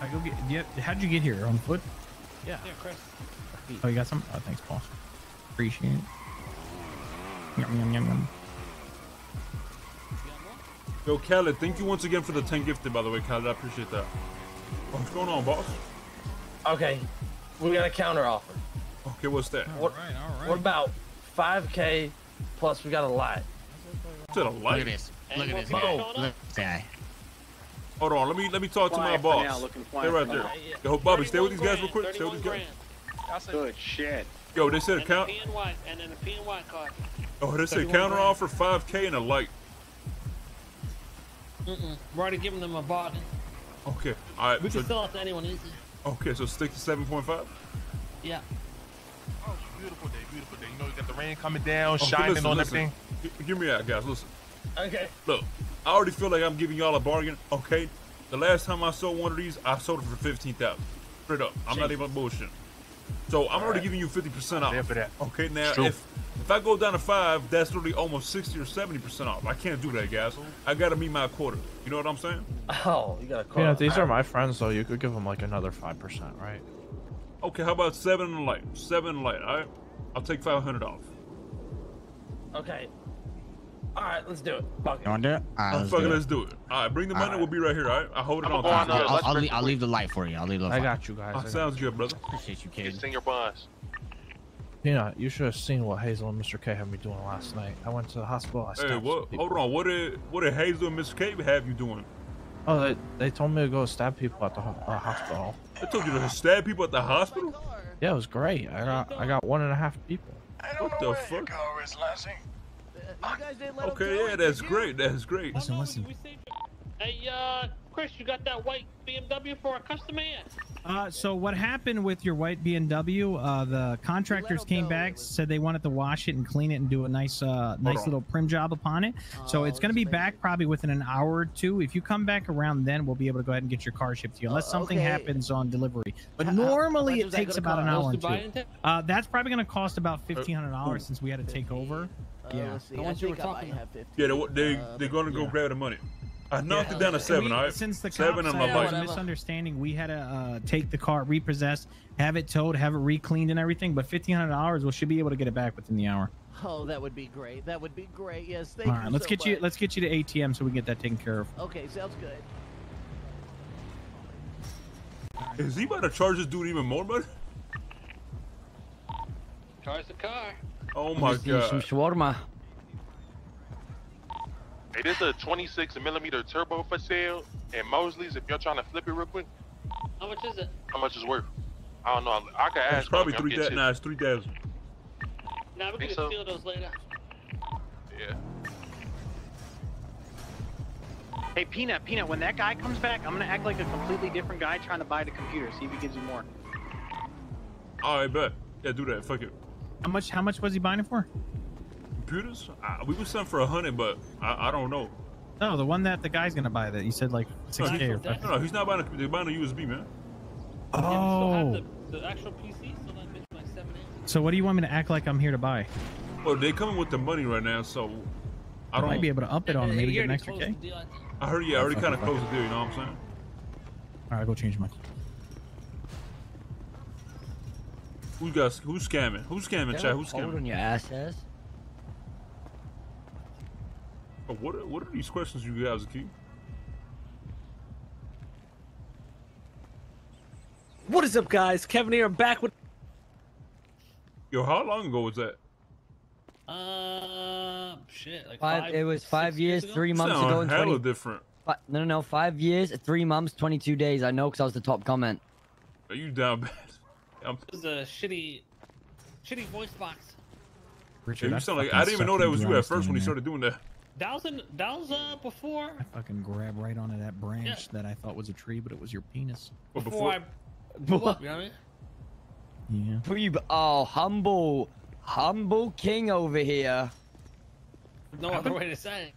I go get. Yeah, how'd you get here? On foot? Yeah. Yeah, Chris. Oh, you got some? Oh, thanks, boss. Appreciate it. Yum yum yum yum. Yo, Khaled, thank you once again for the 10 gifted, by the way, Khaled. I appreciate that. What's going on, boss? Okay, we got a counter offer. Okay, what's that? All right, all right. What about 5K plus we got a light? What's a light? Look at this. Look at this guy. Look at this guy. Hold on, let me talk to my boss. They're right there. Yo, Bobby, stay with these guys real quick. Stay with these guys. Good shit. Yo, they said a count. And then a PNY card. Oh, they said counter offer 5K and a light. Mm-mm. We're already giving them a body. Okay. All right. We can sell it to anyone easy. Okay, so stick to 7.5. Yeah. Oh, it's a beautiful day. Beautiful day. You know, you got the rain coming down, shining on everything. Hear me out, guys. Listen. Okay. Look, I already feel like I'm giving y'all a bargain. Okay. The last time I sold one of these, I sold it for 15,000. Straight up. I'm not even bullshitting. So I'm already giving you 50% off. For that. Okay, now if I go down to 5, that's literally almost 60 or 70% off. I can't do that, guys. I gotta meet my quota. You know what I'm saying? Oh, you got a quota. Yeah, these are my friends, so you could give them like another 5%, right? Okay, how about 7 and light? 7 and light. All right, I'll take $500 off. Okay. All right, let's do it. Fuck it. You want to do it? Let's do it. All right, bring the money. Right. We'll be right here. All right, I'll hold it on. I'll leave the light for you. I'll leave the light. I got you guys. Sounds good, brother. Appreciate you, kid. You sing your boss. Peanut, you should have seen what Hazel and Mr. K had me doing last night. I went to the hospital. I stabbed some people. Hold on. What did Hazel and Mr. K have you doing? Oh, they told me to go stab people at the hospital. They told you to stab people at the hospital? Yeah, it was great. I got 1.5 people. What the fuck? Okay, yeah, that's great. That's great. Listen, listen. Hey, Chris, you got that white BMW for a customer? So what happened with your white BMW? The contractors came back, said they wanted to wash it and clean it and do a nice, nice little prim job upon it. So it's going to be back probably within an hour or two. If you come back around, then we'll be able to go ahead and get your car shipped to you, unless something happens on delivery. But normally it takes about an hour and two. That's probably going to cost about $1,500 since we had to take over. Yeah, they're gonna go grab the money. I knocked it down to 7, all right? Since the cops had a misunderstanding, we had to take the car, repossess, have it towed, have it re-cleaned and everything, but $1,500, we should be able to get it back within the hour. Oh, that would be great. That would be great, yes. Thank you. All right, let's get you to ATM so we get that taken care of. Okay, sounds good. Is he about to charge this dude even more money? Charge the car. Oh my god. Some shawarma. Hey, there's a 26mm turbo for sale at Mosley's if you're trying to flip it real quick. How much is it? How much is it worth? I don't know. I can ask. It's probably 3,000. Nah, it's 3,000. Nah, we're gonna steal those later. Yeah. Hey, Peanut, when that guy comes back, I'm gonna act like a completely different guy trying to buy the computer. See if he gives you more. Alright, bet. Yeah, do that. Fuck it. How much was he buying it for? Computers? We were selling for 100, but I don't know. No, the one that the guy's gonna buy that you said like 6K or 5K. No, he's not buying a computer. He's buying a USB, man. Oh. Yeah, the actual PC, so that bitch like 7 inches. So what do you want me to act like I'm here to buy? Well, they coming with the money right now, so I might be able to up it on him, maybe get an extra K. I heard I already kind of closed the deal. You know what I'm saying? All right, go change mine. Who's scamming? Who's scamming, chat? Who's scamming? Holding your asses. Oh, what are these questions you guys keep? What is up, guys? Kevin here. I'm back with. Yo, how long ago was that? Shit. Like it was 5 years, 3 months ago, and 20. Different. No, 5 years, 3 months, 22 days. I know, cause I was the top comment. Are you down bad? This is a shitty voice box. Richard, you sound like I didn't even know that was you at first when you started doing that. That was before. I fucking grab right onto that branch that I thought was a tree, but it was your penis. Before I you know what I mean? Yeah. Humble king over here. No other way to say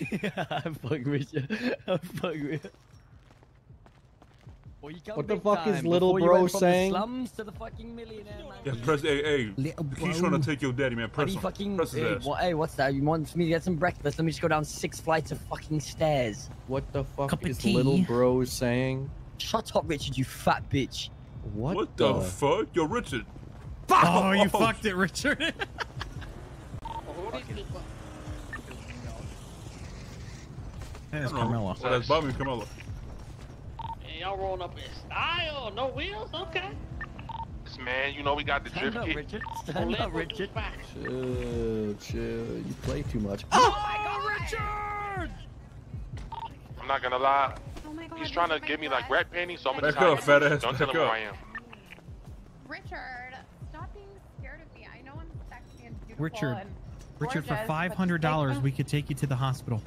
it. Yeah, I fuck with you. What the fuck is little bro saying? Yeah, press hey. He's trying to take your daddy, man. Press him. Fucking, press his ass. Hey, what's that? You want me to get some breakfast? Let me just go down 6 flights of fucking stairs. What the fuck is little bro saying? Shut up, Richard, you fat bitch. What the fuck? Yo, Richard. Fuck! Oh, you fucked it, Richard. That's Carmella. Oh, that's Bobby and Carmella. And y'all rolling up in style, no wheels, okay. Man, you know we got the drift kit. Richard. Stand up, Richard. Chill. You play too much. Oh my God, Richard! I'm not gonna lie. Oh my God, he's trying to give me like rat panties, so I'm gonna tell him. Don't tell him where I am. Richard, stop being scared of me. I know I'm sexy and beautiful. Richard, and gorgeous, for $500, we could take you to the hospital.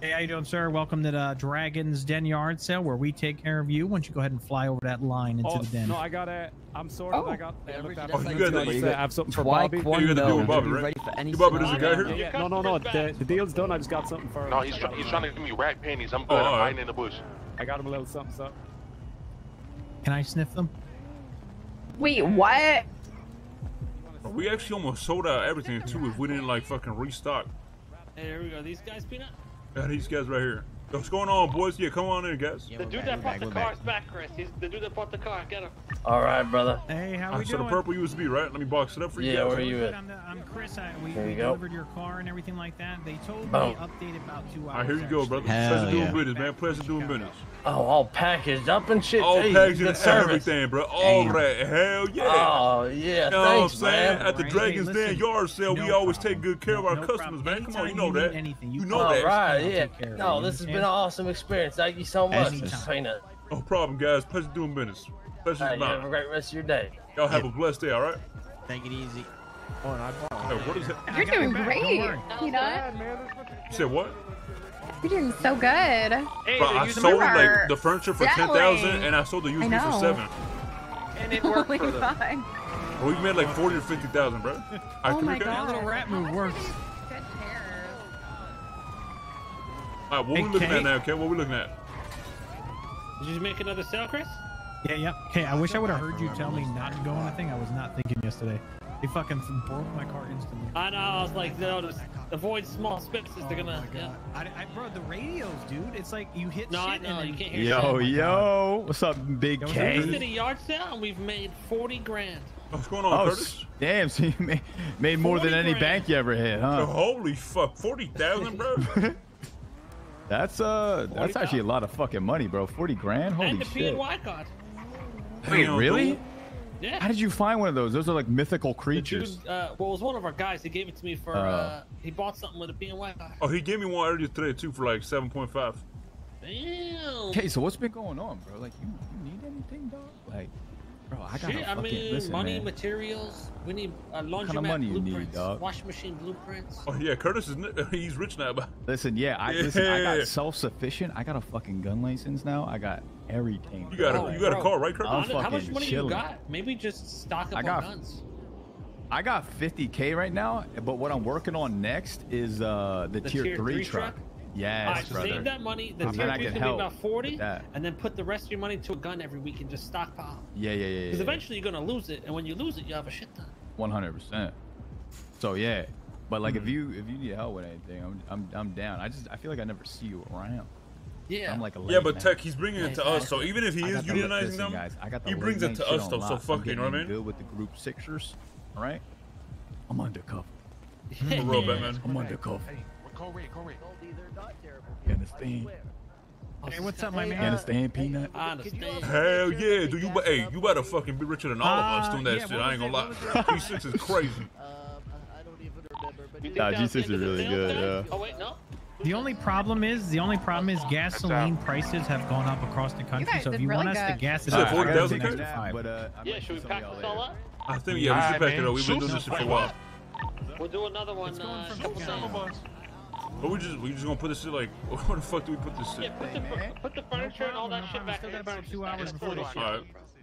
Hey, how you doing, sir? Welcome to the Dragon's Den yard sale, where we take care of you. Why don't you go ahead and fly over that line into the den? No, I got it. I'm sorry. Oh. I got I have something for Bobby. You're going to do with Bobby, right? You Bobby doesn't get here? Yeah. No. The deal's done. I just got something for him. No, he's trying to give me rat panties. I'm good. I'm hiding in the bush. I got him a little something. Can I sniff them? Wait, what? We actually almost sold out everything, too, if we didn't, like, fucking restock. Hey, here we go. These guys, Peanut? Yeah, these guys right here. What's going on, boys? Yeah, come on in, guys. Yeah, the dude that bought the car is back, Chris. He's the dude that bought the car. Get him. All right, brother. Hey, how we doing? So the purple USB, right? Let me box it up for you guys. Yeah, where are you at? I'm Chris. We delivered your car and everything like that. They told me update about 2 hours. All right, here you go, brother. Pleasure doing business, man. Pleasure doing business. Oh, all packaged up and shit. All packaged and everything, bro. All right. Hell yeah. Oh, yeah. You know what I'm saying? At the Dragon's Den yard sale, we always take good care of our customers, man. Come on, you know that. You know that. All right, yeah. No, this has been an awesome experience. Thank you so much. No problem, guys. Pleasure doing business. Pleasure doing business. Have a great rest of your day. Y'all have a blessed day, all right? Take it easy. Oh, and what is it? You're doing great, Peanut. You said what? You're doing so good. Hey, bro, I sold like the furniture for 10,000, and I sold the USB for 7. And it worked for them. We made like 40 or 50,000, bro. Oh my God, that little rat move works. Alright, what are we looking at now, What are we looking at? Did you make another sale, Chris? Yeah. Okay, I wish I would have heard you tell me not to go on a thing I was not thinking yesterday. They fucking broke my car instantly. I know, I was like, no, just avoid small spaces. They're gonna, bro, the radios, dude, it's like you hit shit and you can't hear shit. Yo, what's up, Big K? We just did a yard sale and we've made 40 grand. What's going on, Curtis? Damn, so you made more than any bank you ever had, huh? Holy fuck, 40,000, bro? That's actually a lot of fucking money, bro. 40 grand? Holy shit. And the P&Y card. Wait, really? Yeah. How did you find one of those? Those are like mythical creatures. Dude, well, it was one of our guys. He gave it to me for, he bought something with a P&Y card. Oh, he gave me one earlier today, too, for like 7.5. Damn. Okay, so what's been going on, bro? Like, you need anything, dog? Like, bro, I got money, man. Materials. We need laundromat blueprints, washing machine blueprints. Oh yeah, Curtis he's rich now. But listen, I got self-sufficient. I got a fucking gun license now. I got everything. You got a car, right, Curtis? How much money you got? Maybe just stock up on guns. I got 50K right now, but what I'm working on next is the tier 3 truck. Yes, brother. Save that money. The tier 3 is gonna be about 40, and then put the rest of your money to a gun every week and just stockpile. Yeah. Because eventually you're gonna lose it, and when you lose it, you have a shit ton. 100%. So yeah, but like if you need help with anything, I'm down. I feel like I never see you around. Yeah. I'm like a but Tech, he's bringing it to us. So even if he is unionizing them, he brings it to us though. So fuck you, know what I mean? Good with the group sixers, all right? I'm undercover. For real, Batman. I'm undercover. You understand? Hey, what's up, my man? You understand, Peanut? I understand. Hell yeah, dude. Hey, you better fucking be richer than all of us doing that shit. I ain't gonna lie. G6 is crazy. I don't even remember. Nah, G6 is really good, yeah. Oh, wait, no? The only problem is gasoline prices have gone up across the country. So if you want us to gas it up, yeah, should we pack this all up? I think, yeah, we should pack it up. We've been doing this shit for a while. We'll do another one. But we just gonna put this shit like, where the fuck do we put this shit? Yeah, put the furniture and all that shit back. Still got about 2 hours before this shit.